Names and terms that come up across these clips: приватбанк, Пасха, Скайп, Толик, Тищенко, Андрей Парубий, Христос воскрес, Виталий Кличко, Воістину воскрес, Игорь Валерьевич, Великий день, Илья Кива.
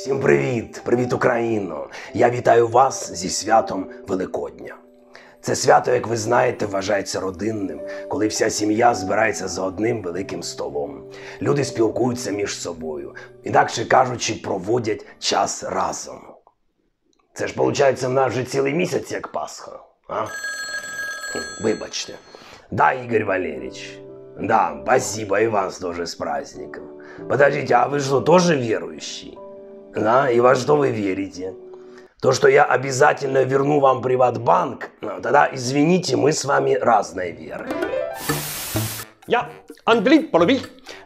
Всім привіт! Привіт, Україно! Я вітаю вас зі святом Великодня. Це свято, як ви знаєте, вважається родинним, коли вся сім'я збирається за одним великим столом. Люди спілкуються між собою, інакше кажучи, проводять час разом. Це ж, виходить, в нас вже цілий місяць, як Пасха, а? Вибачте. Да, Игорь Валерьевич? Да, спасибо, и вас тоже с праздником. Подождите, а вы что, тоже верующий? Да, и во что вы верите? То, что я обязательно верну вам приватбанк, тогда, извините, мы с вами разной веры. Я, Андрей Парубий,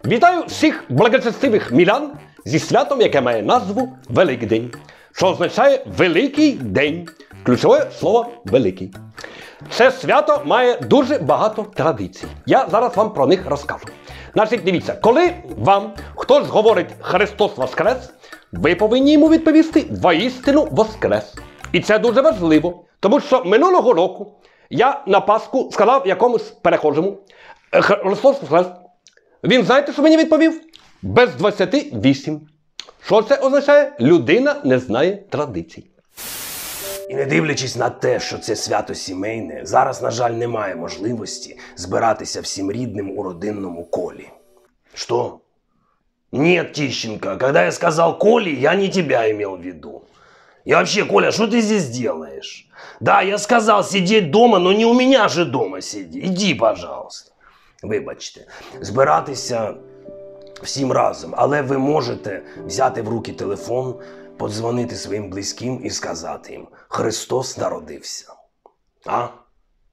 вітаю всіх благочестивих мілян зі святом, яке має назву Великий день, що означає Великий день. Ключове слово «великий». Це свято має дуже багато традицій. Я зараз вам про них розкажу. Значить, дивіться, коли вам хтось говорить «Христос воскрес», ви повинні йому відповісти «Воістину воскрес». І це дуже важливо, тому що минулого року я на Пасху сказав якомусь перехожому «Христос воскрес». Він, знаєте, що мені відповів? Без 28. Що це означає? Людина не знає традицій. І не дивлячись на те, що це свято сімейне, зараз, на жаль, немає можливості збиратися всім рідним у родинному колі. Що? Нет, Тищенко, когда я сказал Коле, я не тебя имел в виду. И вообще, Коля, что ты здесь делаешь? Да, я сказал сидеть дома, но не у меня же дома сиди. Иди, пожалуйста. Вибачте. Збиратися всім разом, але ви можете взяти в руки телефон, подзвонити своїм близьким і сказати їм: Христос народився. А?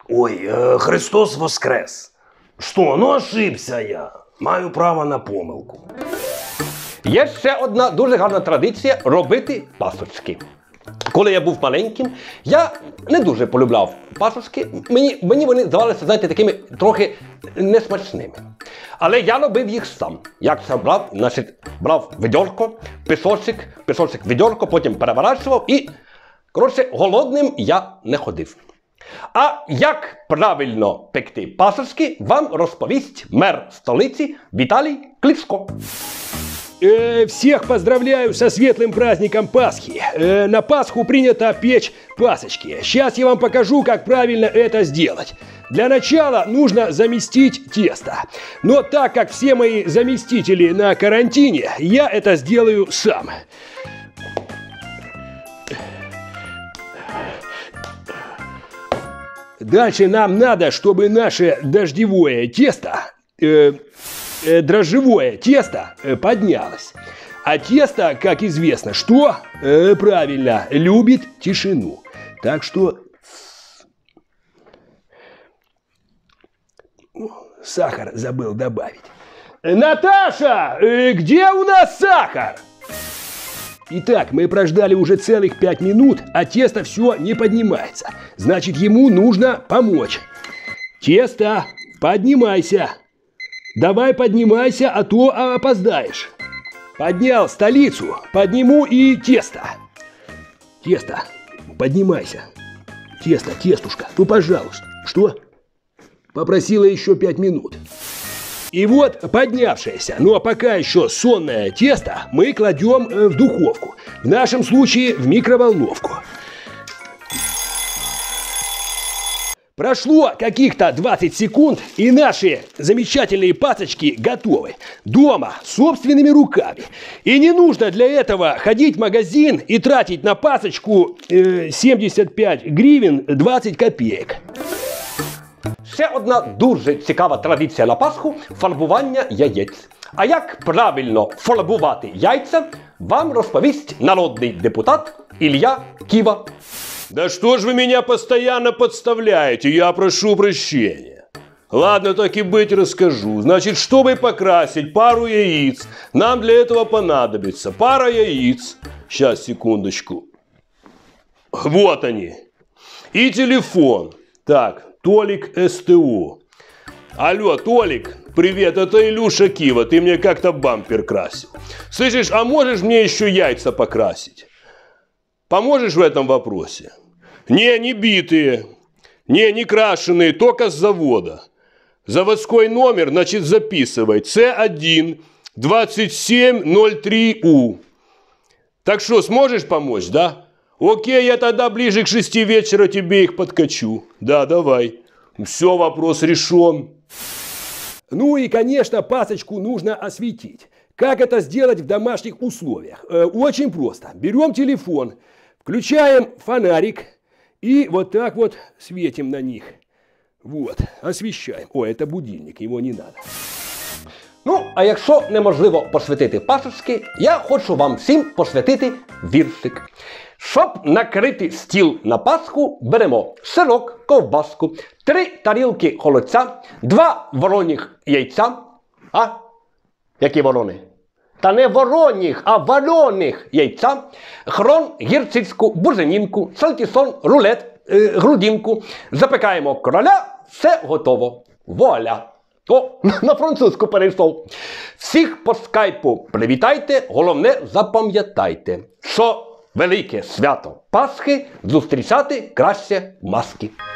Ой, Христос воскрес. Що? Ну ошибся я. Маю право на помилку. Є ще одна дуже гарна традиція – робити пасочки. Коли я був маленьким, я не дуже полюбляв пасочки. Мені вони здавалися, знаєте, такими трохи несмачними. Але я робив їх сам. Як сам брав, значить, брав відьорко, пісочок, відьорко, потім переворачував і, коротше, голодним я не ходив. А як правильно пекти пасочки, вам розповість мер столиці Виталий Кличко. Всех поздравляю со светлым праздником Пасхи. На Пасху принято печь пасочки. Сейчас я вам покажу, как правильно это сделать. Для начала нужно заместить тесто. Но так как все мои заместители на карантине, я это сделаю сам. Дальше нам надо, чтобы наше дрожжевое тесто поднялось. А тесто, как известно, что? Правильно, любит тишину. Так что сахар забыл добавить. Наташа, где у нас сахар? Итак, мы прождали уже целых 5 минут, а тесто все не поднимается. Значит, ему нужно помочь. Тесто, поднимайся. Давай поднимайся, а то опоздаешь. Поднял столицу, подниму и тесто. Тесто, поднимайся. Тесто, тестушка, ну пожалуйста. Что? Попросила еще 5 минут. И вот поднявшееся, ну а пока еще сонное тесто мы кладем в духовку. В нашем случае в микроволновку. Прошло каких-то 20 секунд, и наши замечательные пасочки готовы. Дома, собственными руками. И не нужно для этого ходить в магазин и тратить на пасочку 75 гривен 20 копеек. Ще одна дуже цікава традиція на Пасху – фарбування яєць. А як правильно фарбувати яйця, вам розповість народний депутат Илья Кива. Да что ж вы меня постоянно подставляете, я прошу прощения. Ладно, так и быть, расскажу. Значит, чтобы покрасить пару яиц, нам для этого понадобится пара яиц. Сейчас, секундочку. Вот они. И телефон. Так. Толик СТО. Алло, Толик, привет, это Илюша Кива, ты мне как-то бампер красил. Слышишь, а можешь мне еще яйца покрасить? Поможешь в этом вопросе? Не битые, не крашеные, только с завода. Заводской номер, значит, записывай. С1-2703У. Так что, сможешь помочь, да? Окей, я тогда ближе к 6 вечера тебе их подкачу. Да, давай. Все, вопрос решен. Ну и, конечно, пасочку нужно осветить. Как это сделать в домашних условиях? Очень просто. Берем телефон, включаем фонарик и вот так вот светим на них. Вот, освещаем. О, это будильник, его не надо. Ну, а якщо неможливо посвятити пасочки, я хочу вам всім посвятити віршик. Щоб накрити стіл на Пасху, беремо сирок, ковбаску, 3 тарілки холодця, 2 вороніх яйця. А? Які ворони? Та не вороних, а варених яйця, хрон, гірчицьку, буженинку, сальтісон, рулет, грудинку. Запекаємо короля, все готово. Вуаля! О, на французьку перейшов. Всіх по скайпу привітайте, головне запам'ятайте, що велике свято Пасхи зустрічати краще в маски.